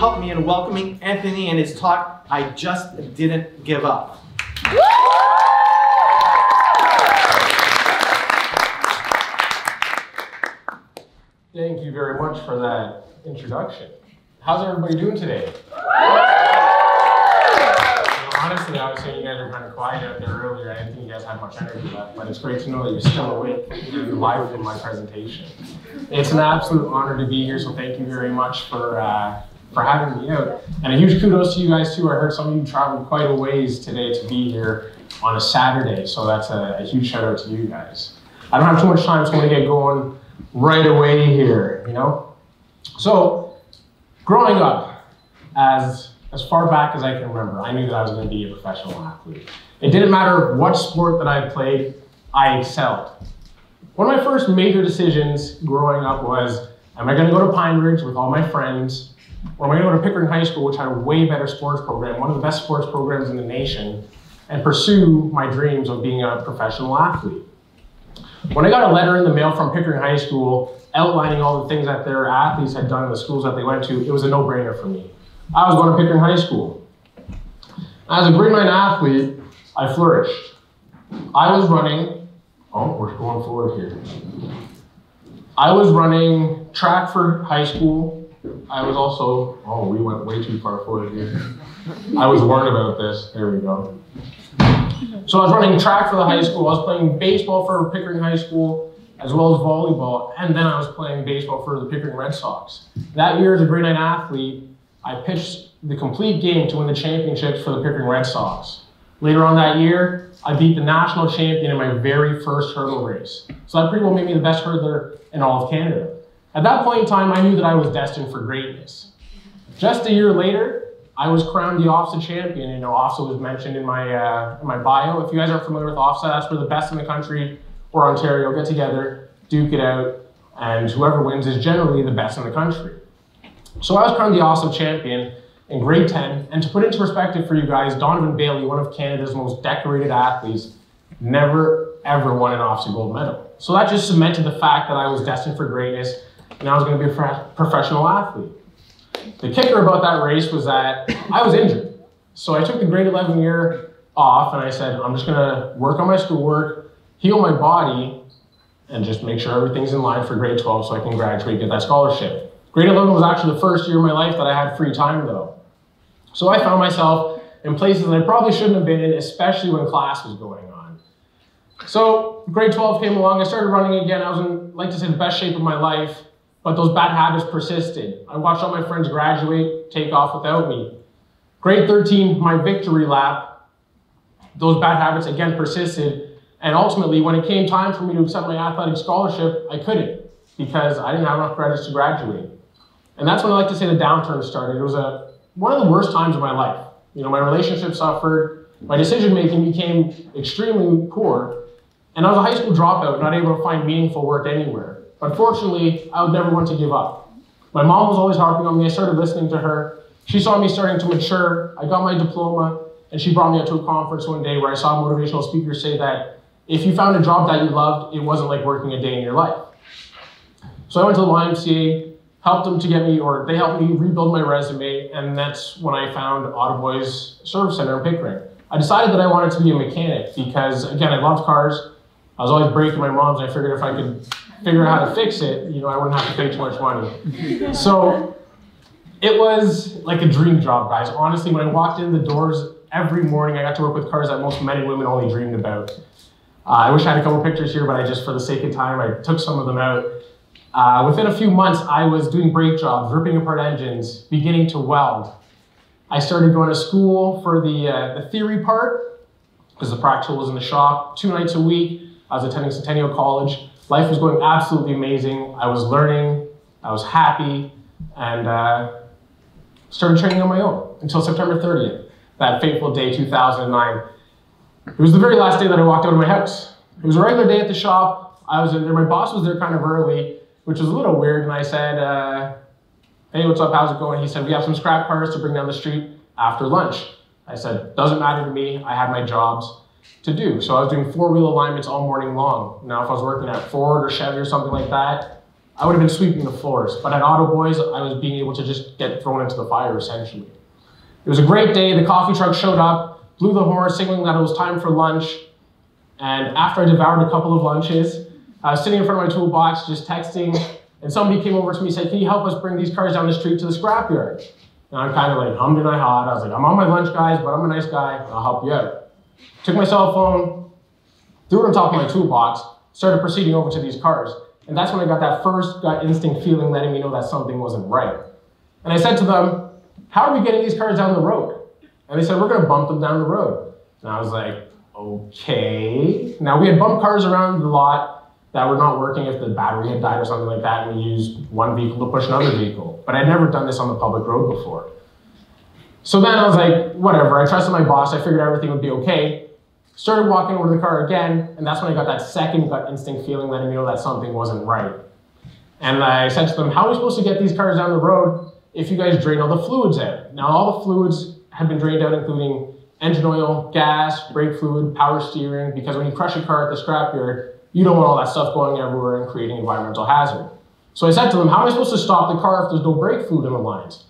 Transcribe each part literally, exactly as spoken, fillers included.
helped me in welcoming Anthony and his talk, I Just Didn't Give Up. Thank you very much for that introduction. How's everybody doing today? Honestly, I was saying you guys were kind of quiet out there earlier. I didn't think you guys had much energy left, but it's great to know that you're still awake and live in my presentation. It's an absolute honor to be here, so thank you very much for uh, for having me out. And a huge kudos to you guys too. I heard some of you traveled quite a ways today to be here on a Saturday, so that's a, a huge shout out to you guys. I don't have too much time, so I'm going to get going right away here, you know? So, growing up, as As far back as I can remember, I knew that I was going to be a professional athlete. It didn't matter what sport that I played, I excelled. One of my first major decisions growing up was, am I going to go to Pine Ridge with all my friends, or am I going to go to Pickering High School, which had a way better sports program, one of the best sports programs in the nation, and pursue my dreams of being a professional athlete? When I got a letter in the mail from Pickering High School outlining all the things that their athletes had done in the schools that they went to, it was a no-brainer for me. I was going to Pickering High School. As a grade nine athlete, I flourished. I was running, oh, we're going forward here. I was running track for high school. I was also, oh, we went way too far forward here. I was warned about this, there we go. So I was running track for the high school. I was playing baseball for Pickering High School, as well as volleyball. And then I was playing baseball for the Pickering Red Sox. That year as a grade nine athlete, I pitched the complete game to win the championships for the Pickering Red Sox. Later on that year, I beat the national champion in my very first hurdle race. So that pretty well made me the best hurdler in all of Canada. At that point in time, I knew that I was destined for greatness. Just a year later, I was crowned the OFSAA champion. You know, OFSAA was mentioned in my, uh, in my bio. If you guys aren't familiar with OFSAA, that's where the best in the country or Ontario get together, duke it out, and whoever wins is generally the best in the country. So I was crowned the OFSAA champion in grade ten, and to put into perspective for you guys, Donovan Bailey, one of Canada's most decorated athletes, never ever won an OFSAA gold medal. So that just cemented the fact that I was destined for greatness and I was going to be a professional athlete. The kicker about that race was that I was injured. So I took the grade eleven year off and I said, I'm just going to work on my schoolwork, heal my body, and just make sure everything's in line for grade twelve so I can graduate and get that scholarship. Grade eleven was actually the first year of my life that I had free time though. So I found myself in places that I probably shouldn't have been in, especially when class was going on. So grade twelve came along, I started running again. I was in, like to say, the best shape of my life, but those bad habits persisted. I watched all my friends graduate, take off without me. Grade thirteen, my victory lap, those bad habits again persisted. And ultimately, when it came time for me to accept my athletic scholarship, I couldn't because I didn't have enough credits to graduate. And that's when I like to say the downturn started. It was a, one of the worst times of my life. You know, my relationship suffered, my decision-making became extremely poor, and I was a high school dropout, not able to find meaningful work anywhere. But fortunately, I would never want to give up. My mom was always harping on me. I started listening to her. She saw me starting to mature. I got my diploma, and she brought me out to a conference one day where I saw a motivational speaker say that if you found a job that you loved, it wasn't like working a day in your life. So I went to the Y M C A, helped them to get me, or they helped me rebuild my resume, and that's when I found Auto Boys Service Center in Pickering. I decided that I wanted to be a mechanic because, again, I loved cars. I was always breaking my mom's, and I figured if I could figure out how to fix it, you know, I wouldn't have to pay too much money. So it was like a dream job, guys. Honestly, when I walked in the doors every morning, I got to work with cars that most men and women only dreamed about. Uh, I wish I had a couple pictures here, but I just, for the sake of time, I took some of them out. Uh, within a few months, I was doing brake jobs, ripping apart engines, beginning to weld. I started going to school for the, uh, the theory part, because the practical was in the shop, two nights a week. I was attending Centennial College. Life was going absolutely amazing. I was learning, I was happy, and uh, started training on my own until September thirtieth, that fateful day, two thousand nine. It was the very last day that I walked out of my house. It was a regular day at the shop. I was in there, my boss was there kind of early, which was a little weird, and I said, uh, hey, what's up, how's it going? He said, we have some scrap cars to bring down the street after lunch. I said, doesn't matter to me, I have my jobs to do. So I was doing four-wheel alignments all morning long. Now, if I was working at Ford or Chevy or something like that, I would have been sweeping the floors, but at Auto Boys, I was being able to just get thrown into the fire, essentially. It was a great day. The coffee truck showed up, blew the horn, signaling that it was time for lunch. And after I devoured a couple of lunches, I was sitting in front of my toolbox, just texting, and somebody came over to me and said, "Can you help us bring these cars down the street to the scrapyard?" And I'm kind of like hummed and I hawed. I was like, "I'm on my lunch, guys, but I'm a nice guy. I'll help you out." Took my cell phone, threw it on top of my toolbox, started proceeding over to these cars. And that's when I got that first gut instinct feeling letting me know that something wasn't right. And I said to them, "How are we getting these cars down the road?" And they said, "We're going to bump them down the road." And I was like, okay. Now, we had bumped cars around the lot that were not working if the battery had died or something like that, and we used one vehicle to push another vehicle. But I'd never done this on the public road before. So then I was like, whatever. I trusted my boss. I figured everything would be okay. Started walking over to the car again, and that's when I got that second gut instinct feeling letting me know that something wasn't right. And I said to them, "How are we supposed to get these cars down the road if you guys drain all the fluids out?" Now, all the fluids had been drained out, including engine oil, gas, brake fluid, power steering, because when you crush a car at the scrapyard, you don't want all that stuff going everywhere and creating environmental hazard. So I said to them, "How am I supposed to stop the car if there's no brake fluid in the lines?"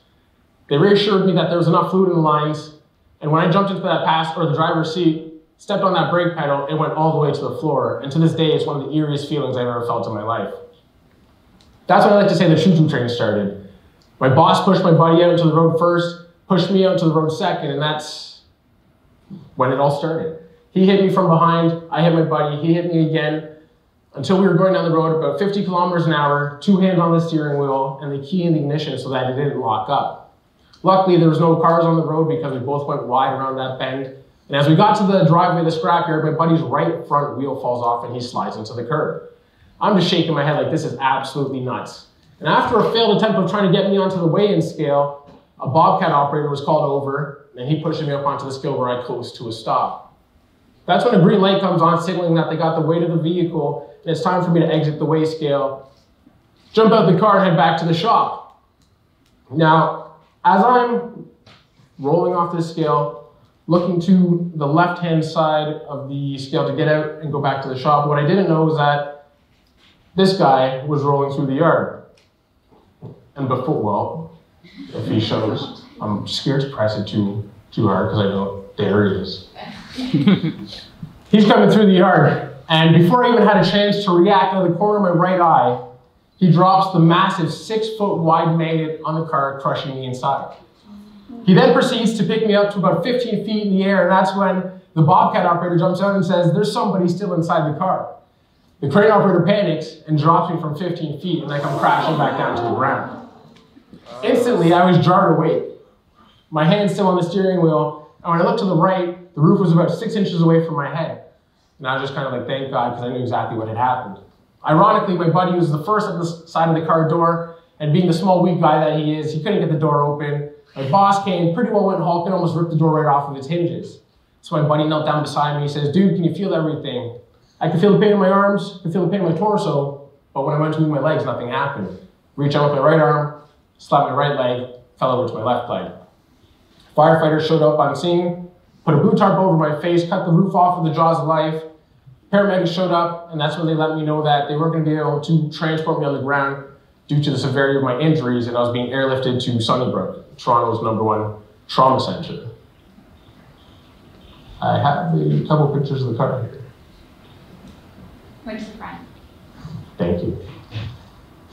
They reassured me that there was enough fluid in the lines, and when I jumped into that pass or the driver's seat, stepped on that brake pedal, it went all the way to the floor. And to this day, it's one of the eeriest feelings I've ever felt in my life. That's when I like to say the choo-choo train started. My boss pushed my buddy out into the road first, pushed me out to the road second, and that's when it all started. He hit me from behind, I hit my buddy, he hit me again, until we were going down the road about fifty kilometers an hour, two hands on the steering wheel, and the key in the ignition so that it didn't lock up. Luckily, there was no cars on the road because we both went wide around that bend. And as we got to the driveway of the scrapyard, my buddy's right front wheel falls off and he slides into the curb. I'm just shaking my head like this is absolutely nuts. And after a failed attempt of trying to get me onto the weigh-in scale, a Bobcat operator was called over and he pushed me up onto the scale where I closed to a stop. That's when a green light comes on signaling that they got the weight of the vehicle and it's time for me to exit the weigh scale, jump out the car and head back to the shop. Now, as I'm rolling off this scale, looking to the left-hand side of the scale to get out and go back to the shop, what I didn't know was that this guy was rolling through the yard. And before, well, if he shows, I'm scared to press it too, too hard because I know, there he is. He's coming through the yard. And before I even had a chance to react, out of the corner of my right eye, he drops the massive six-foot wide magnet on the car, crushing me inside. He then proceeds to pick me up to about fifteen feet in the air, and that's when the Bobcat operator jumps out and says, "There's somebody still inside the car." The crane operator panics and drops me from fifteen feet, and I come crashing back down to the ground. Instantly, I was jarred awake, my hand still on the steering wheel, and when I looked to the right, the roof was about six inches away from my head. And I was just kind of like, thank God, because I knew exactly what had happened. Ironically, my buddy was the first at the side of the car door, and being the small, weak guy that he is, he couldn't get the door open. My boss came, pretty well went hulking, almost ripped the door right off of its hinges. So my buddy knelt down beside me, he says, "Dude, can you feel everything?" I could feel the pain in my arms, I could feel the pain in my torso, but when I went to move my legs, nothing happened. Reach out with my right arm, slapped my right leg, fell over to my left leg. Firefighters showed up on scene, put a blue tarp over my face, cut the roof off of the jaws of life. Paramedics showed up, and that's when they let me know that they weren't going to be able to transport me on the ground due to the severity of my injuries, and I was being airlifted to Sunnybrook, Toronto's number one trauma center. I have a couple pictures of the car here. Point to the front. Thank you.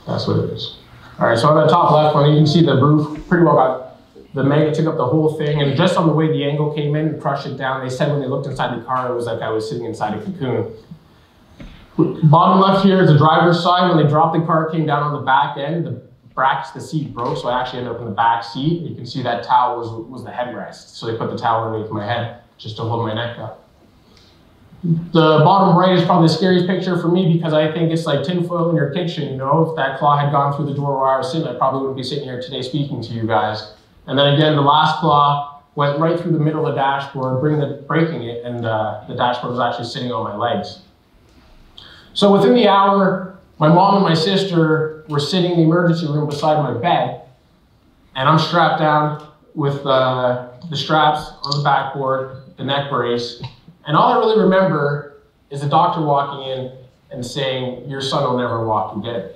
That's what it is. All right, so on the top left one, you can see the roof pretty well got, the magnet took up the whole thing, and just on the way the angle came in and crushed it down, they said when they looked inside the car, it was like I was sitting inside a cocoon. Bottom left here is the driver's side. When they dropped the car, came down on the back end, the brackets, the seat broke, so I actually ended up in the back seat. You can see that towel was, was the headrest, so they put the towel underneath my head just to hold my neck up. The bottom right is probably the scariest picture for me because I think it's like tinfoil in your kitchen, you know? If that claw had gone through the door where I was sitting, I probably wouldn't be sitting here today speaking to you guys. And then again, the last claw went right through the middle of the dashboard, bring the, breaking it, and uh, the dashboard was actually sitting on my legs. So within the hour, my mom and my sister were sitting in the emergency room beside my bed, and I'm strapped down with uh, the straps on the backboard, the neck brace, and all I really remember is the doctor walking in and saying, "Your son will never walk again."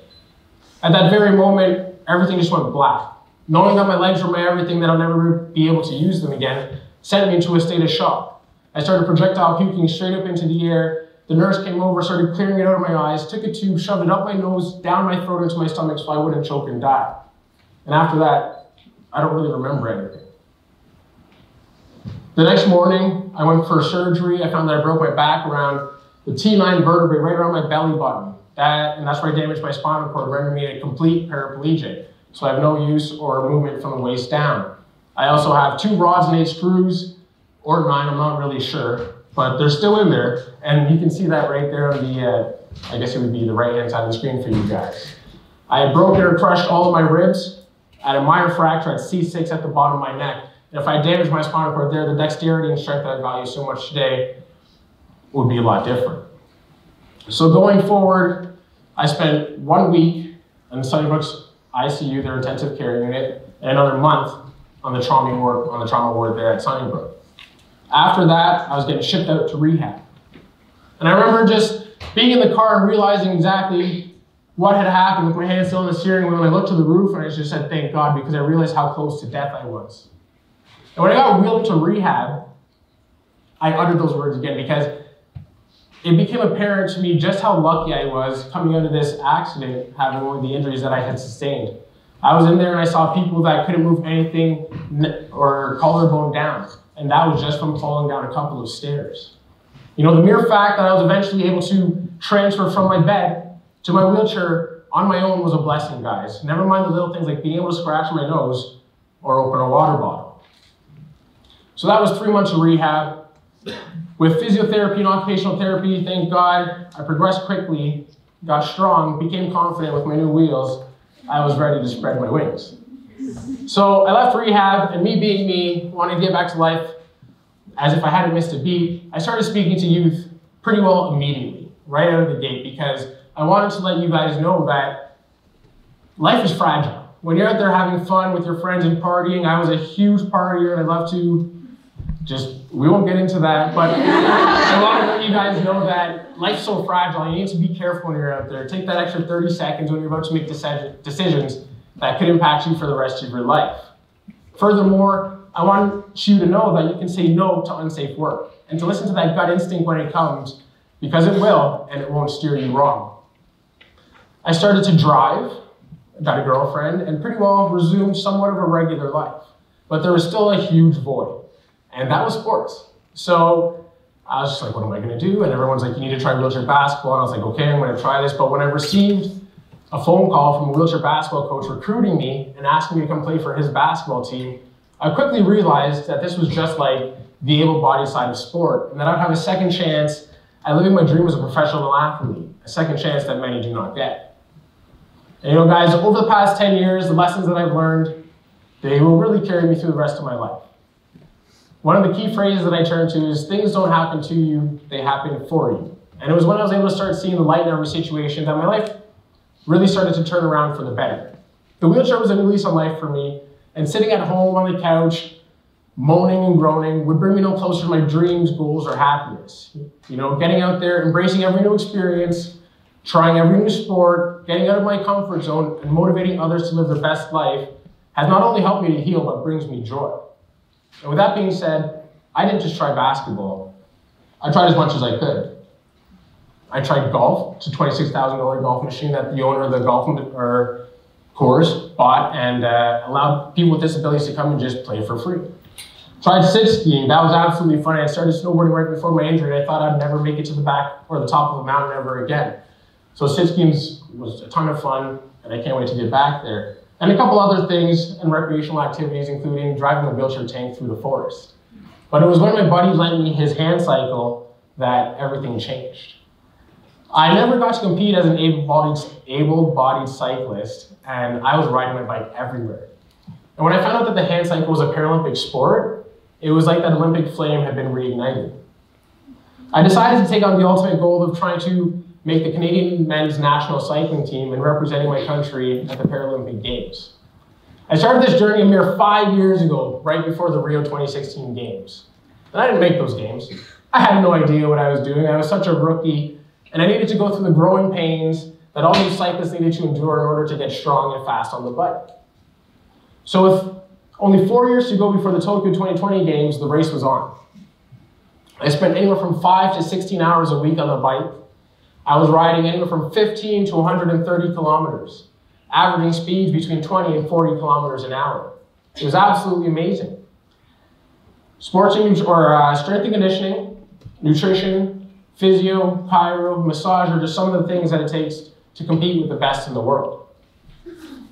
At that very moment, everything just went black. Knowing that my legs were my everything, that I'll never be able to use them again, sent me into a state of shock. I started projectile puking straight up into the air. The nurse came over, started clearing it out of my eyes, took a tube, shoved it up my nose, down my throat into my stomach so I wouldn't choke and die. And after that, I don't really remember anything. The next morning, I went for surgery. I found that I broke my back around the T nine vertebrae, right around my belly button. That, and that's where I damaged my spinal cord, rendering me a complete paraplegic. So I have no use or movement from the waist down. I also have two rods and eight screws, or nine, I'm not really sure, but they're still in there. And you can see that right there on the, uh, I guess it would be the right-hand side of the screen for you guys. I had broken or crushed all of my ribs. I had a minor fracture at C six at the bottom of my neck. And if I damaged my spinal cord there, the dexterity and strength that I value so much today would be a lot different. So going forward, I spent one week in the Sunnybrook's I C U, their intensive care unit, and another month on the trauma ward, on the trauma ward there at Sunnybrook. After that, I was getting shipped out to rehab. And I remember just being in the car and realizing exactly what had happened with my hands still on the steering wheel, and I looked to the roof and I just said, thank God, because I realized how close to death I was. And when I got wheeled to rehab, I uttered those words again because it became apparent to me just how lucky I was coming out of this accident, having only the injuries that I had sustained. I was in there and I saw people that couldn't move anything or collarbone down, and that was just from falling down a couple of stairs. You know, the mere fact that I was eventually able to transfer from my bed to my wheelchair on my own was a blessing, guys. Never mind the little things like being able to scratch my nose or open a water bottle. So that was three months of rehab. With physiotherapy and occupational therapy, thank God, I progressed quickly, got strong, became confident with my new wheels. I was ready to spread my wings. So I left rehab, and me being me, wanting to get back to life as if I hadn't missed a beat, I started speaking to youth pretty well immediately, right out of the gate, because I wanted to let you guys know that life is fragile. When you're out there having fun with your friends and partying, I was a huge partier, and I love to Just, we won't get into that, but I want to let you guys know that life's so fragile, you need to be careful when you're out there. Take that extra thirty seconds when you're about to make deci- decisions that could impact you for the rest of your life. Furthermore, I want you to know that you can say no to unsafe work and to listen to that gut instinct when it comes, because it will, and it won't steer you wrong. I started to drive, got a girlfriend, and pretty well resumed somewhat of a regular life, but there was still a huge void. And that was sports. So I was just like, what am I gonna do? And everyone's like, you need to try wheelchair basketball. And I was like, okay, I'm gonna try this. But when I received a phone call from a wheelchair basketball coach recruiting me and asking me to come play for his basketball team, I quickly realized that this was just like the able-bodied side of sport and that I'd have a second chance at living my dream as a professional athlete, a second chance that many do not get. And you know, guys, over the past ten years, the lessons that I've learned, they will really carry me through the rest of my life. One of the key phrases that I turn to is, things don't happen to you, they happen for you. And it was when I was able to start seeing the light in every situation that my life really started to turn around for the better. The wheelchair was a new lease on life for me, and sitting at home on the couch, moaning and groaning, would bring me no closer to my dreams, goals, or happiness. You know, getting out there, embracing every new experience, trying every new sport, getting out of my comfort zone, and motivating others to live their best life has not only helped me to heal, but brings me joy. And with that being said, I didn't just try basketball. I tried as much as I could. I tried golf. It's a twenty-six thousand dollar golf machine that the owner of the golf or course bought and uh, allowed people with disabilities to come and just play for free. Tried sit skiing. That was absolutely fun. I started snowboarding right before my injury, and I thought I'd never make it to the back or the top of a mountain ever again. So sit skiing was a ton of fun, and I can't wait to get back there. And a couple other things and recreational activities, including driving a wheelchair tank through the forest. But it was when my buddy lent me his hand cycle that everything changed. I never got to compete as an able-bodied, able-bodied cyclist, and I was riding my bike everywhere. And when I found out that the hand cycle was a Paralympic sport, it was like that Olympic flame had been reignited. I decided to take on the ultimate goal of trying to make the Canadian men's national cycling team and representing my country at the Paralympic Games. I started this journey a mere five years ago, right before the Rio twenty sixteen Games. And I didn't make those games. I had no idea what I was doing. I was such a rookie, and I needed to go through the growing pains that all these cyclists needed to endure in order to get strong and fast on the bike. So with only four years to go before the Tokyo twenty twenty Games, the race was on. I spent anywhere from five to sixteen hours a week on the bike. I was riding anywhere from fifteen to one hundred thirty kilometers, averaging speeds between twenty and forty kilometers an hour. It was absolutely amazing. Sports and, or uh, strength and conditioning, nutrition, physio, pyro, massage are just some of the things that it takes to compete with the best in the world.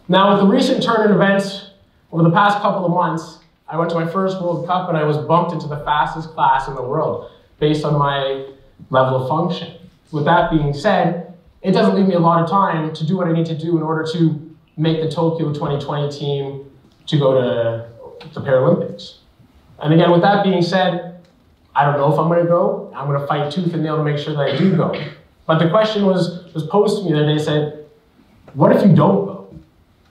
Now, with the recent turn in events over the past couple of months, I went to my first World Cup and I was bumped into the fastest class in the world based on my level of function. With that being said, it doesn't leave me a lot of time to do what I need to do in order to make the Tokyo twenty twenty team to go to the Paralympics. And again, with that being said, I don't know if I'm gonna go. I'm gonna fight tooth and nail to make sure that I do go. But the question was, was posed to me the other day, said, what if you don't go?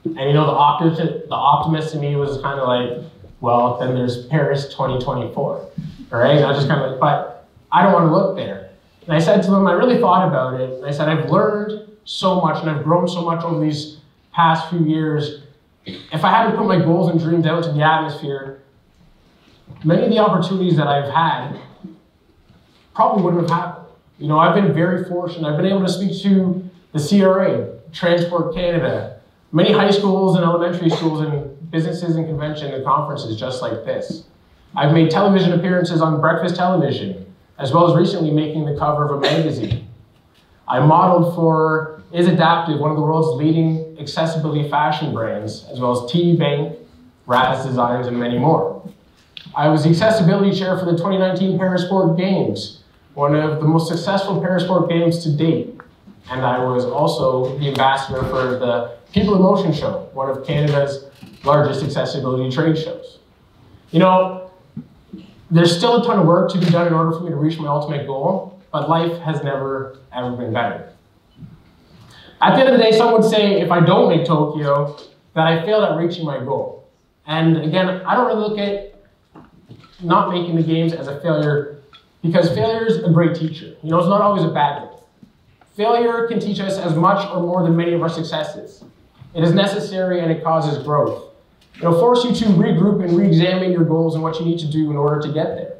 And you know, the optimist, the optimist in me was kind of like, well, then there's Paris twenty twenty-four, all right? And I was just kind of like, but I don't wanna look there. And I said to them, I really thought about it. And I said, I've learned so much and I've grown so much over these past few years. If I hadn't put my goals and dreams out to the atmosphere, many of the opportunities that I've had probably wouldn't have happened. You know, I've been very fortunate. I've been able to speak to the C R A, Transport Canada, many high schools and elementary schools and businesses and conventions and conferences just like this. I've made television appearances on breakfast television, as well as recently making the cover of a magazine. I modeled for IsAdaptive, one of the world's leading accessibility fashion brands, as well as T D Bank, Razz Designs, and many more. I was the accessibility chair for the twenty nineteen Parasport Games, one of the most successful Parasport Games to date. And I was also the ambassador for the People in Motion show, one of Canada's largest accessibility trade shows. You know, there's still a ton of work to be done in order for me to reach my ultimate goal, but life has never, ever been better. At the end of the day, some would say, if I don't make Tokyo, that I failed at reaching my goal. And again, I don't really look at not making the games as a failure, because failure is a great teacher. You know, it's not always a bad thing. Failure can teach us as much or more than many of our successes. It is necessary and it causes growth. It'll force you to regroup and re-examine your goals and what you need to do in order to get there.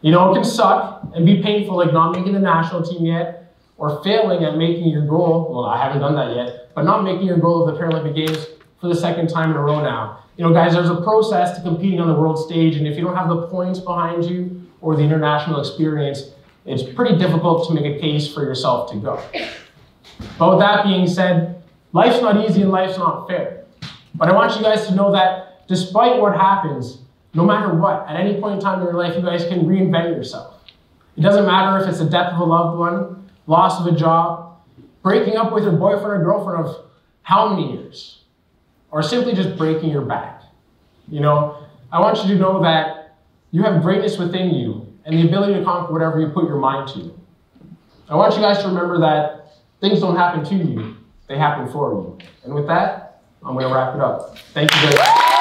You know, it can suck and be painful, like not making the national team yet, or failing at making your goal, well, I haven't done that yet, but not making your goal of the Paralympic Games for the second time in a row now. You know, guys, there's a process to competing on the world stage, and if you don't have the points behind you or the international experience, it's pretty difficult to make a case for yourself to go. But with that being said, life's not easy and life's not fair. But I want you guys to know that despite what happens, no matter what, at any point in time in your life, you guys can reinvent yourself. It doesn't matter if it's the death of a loved one, loss of a job, breaking up with your boyfriend or girlfriend of how many years, or simply just breaking your back. You know, I want you to know that you have greatness within you and the ability to conquer whatever you put your mind to. I want you guys to remember that things don't happen to you, they happen for you. And with that, I'm going to wrap it up. Thank you very much.